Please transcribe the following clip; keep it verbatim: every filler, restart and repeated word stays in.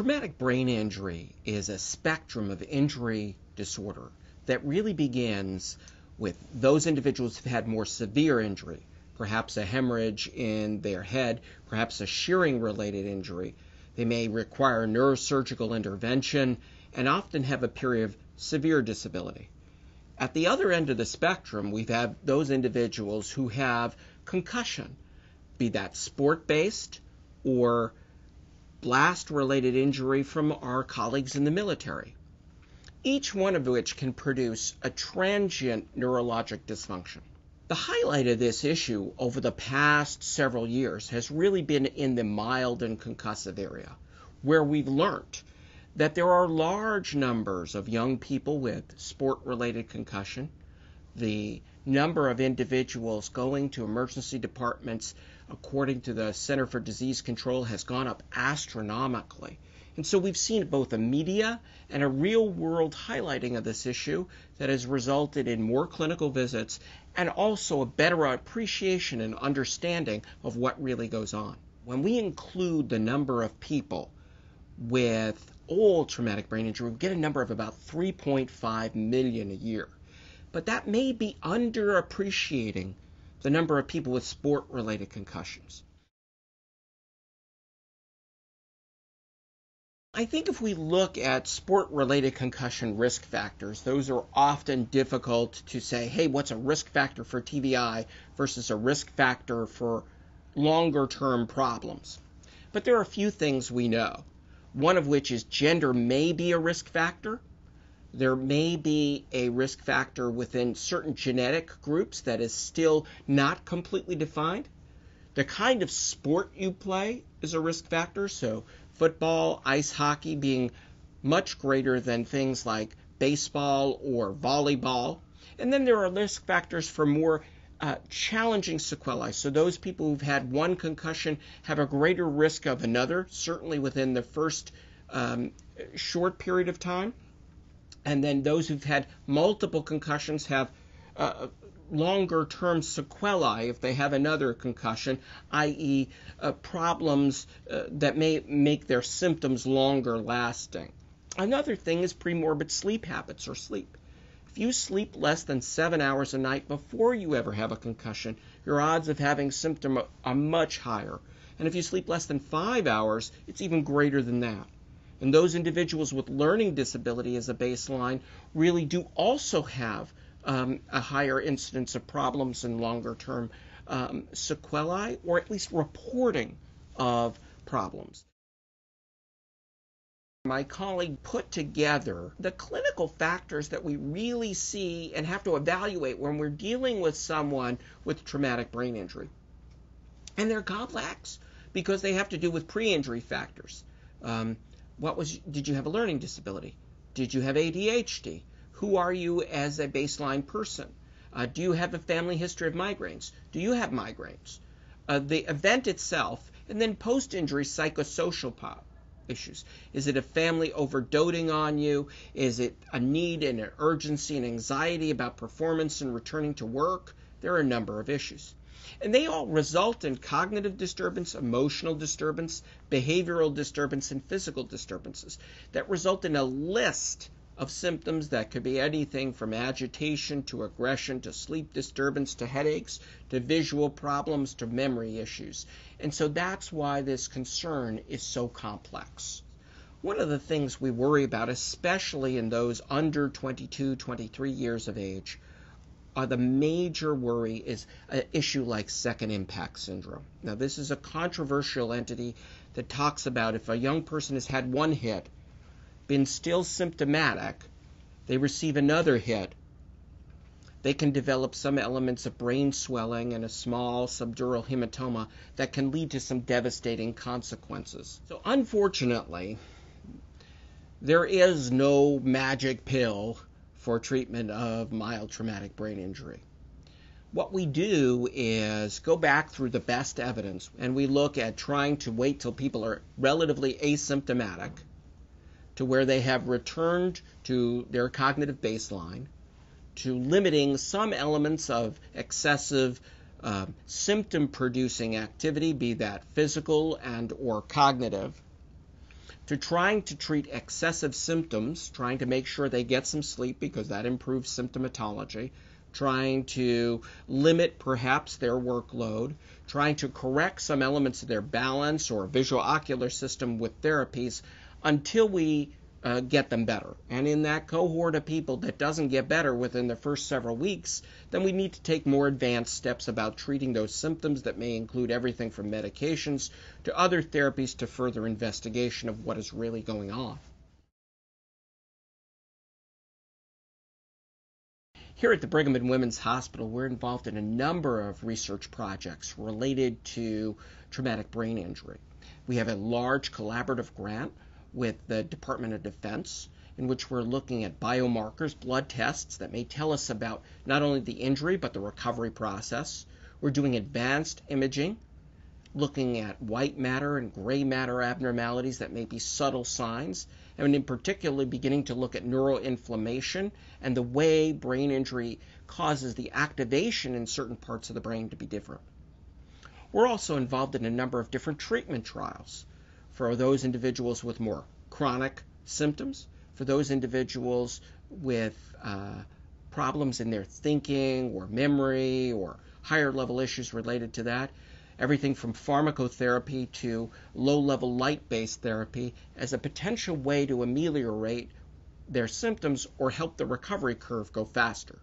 Traumatic brain injury is a spectrum of injury disorder that really begins with those individuals who've had more severe injury, perhaps a hemorrhage in their head, perhaps a shearing-related injury. They may require neurosurgical intervention and often have a period of severe disability. At the other end of the spectrum, we have those individuals who have concussion, be that sport-based or blast-related injury from our colleagues in the military, each one of which can produce a transient neurologic dysfunction. The highlight of this issue over the past several years has really been in the mild and concussive area, where we've learned that there are large numbers of young people with sport-related concussion. The number of individuals going to emergency departments, according to the Center for Disease Control, has gone up astronomically. And so we've seen both a media and a real-world highlighting of this issue that has resulted in more clinical visits and also a better appreciation and understanding of what really goes on. When we include the number of people with all traumatic brain injury, we get a number of about three point five million a year. But that may be underappreciating the number of people with sport-related concussions. I think if we look at sport-related concussion risk factors, those are often difficult to say, hey, what's a risk factor for T B I versus a risk factor for longer-term problems? But there are a few things we know, one of which is gender may be a risk factor. There may be a risk factor within certain genetic groups that is still not completely defined. The kind of sport you play is a risk factor, so football, ice hockey being much greater than things like baseball or volleyball. And then there are risk factors for more uh, challenging sequelae. So those people who've had one concussion have a greater risk of another, certainly within the first um, short period of time. And then those who've had multiple concussions have uh, longer-term sequelae if they have another concussion, that is uh, problems uh, that may make their symptoms longer lasting. Another thing is pre-morbid sleep habits or sleep. If you sleep less than seven hours a night before you ever have a concussion, your odds of having symptoms are much higher. And if you sleep less than five hours, it's even greater than that. And those individuals with learning disability as a baseline really do also have um, a higher incidence of problems and longer-term um, sequelae, or at least reporting of problems. My colleague put together the clinical factors that we really see and have to evaluate when we're dealing with someone with traumatic brain injury. And they're complex because they have to do with pre-injury factors. Um, What was, did you have a learning disability? Did you have A D H D? Who are you as a baseline person? Uh, do you have a family history of migraines? Do you have migraines? Uh, the event itself, and then post-injury psychosocial issues. Is it a family overdoting on you? Is it a need and an urgency and anxiety about performance and returning to work? There are a number of issues. And they all result in cognitive disturbance, emotional disturbance, behavioral disturbance, and physical disturbances that result in a list of symptoms that could be anything from agitation to aggression to sleep disturbance to headaches to visual problems to memory issues. And so that's why this concern is so complex. One of the things we worry about, especially in those under twenty-two, twenty-three years of age, Uh, the major worry is an issue like second impact syndrome. Now, this is a controversial entity that talks about if a young person has had one hit, been still symptomatic, they receive another hit, they can develop some elements of brain swelling and a small subdural hematoma that can lead to some devastating consequences. So unfortunately, there is no magic pill for treatment of mild traumatic brain injury. What we do is go back through the best evidence, and we look at trying to wait till people are relatively asymptomatic to where they have returned to their cognitive baseline, to limiting some elements of excessive um, symptom-producing activity, be that physical and or cognitive, to trying to treat excessive symptoms, trying to make sure they get some sleep because that improves symptomatology, trying to limit perhaps their workload, trying to correct some elements of their balance or visual ocular system with therapies until we uh, get them better. And in that cohort of people that doesn't get better within the first several weeks, then we need to take more advanced steps about treating those symptoms that may include everything from medications to other therapies to further investigation of what is really going on. Here at the Brigham and Women's Hospital, we're involved in a number of research projects related to traumatic brain injury. We have a large collaborative grant with the Department of Defense in which we're looking at biomarkers, blood tests that may tell us about not only the injury but the recovery process. We're doing advanced imaging, looking at white matter and gray matter abnormalities that may be subtle signs, and in particular beginning to look at neuroinflammation and the way brain injury causes the activation in certain parts of the brain to be different. We're also involved in a number of different treatment trials for those individuals with more chronic symptoms, for those individuals with uh, problems in their thinking or memory or higher level issues related to that. Everything from pharmacotherapy to low-level light-based therapy as a potential way to ameliorate their symptoms or help the recovery curve go faster.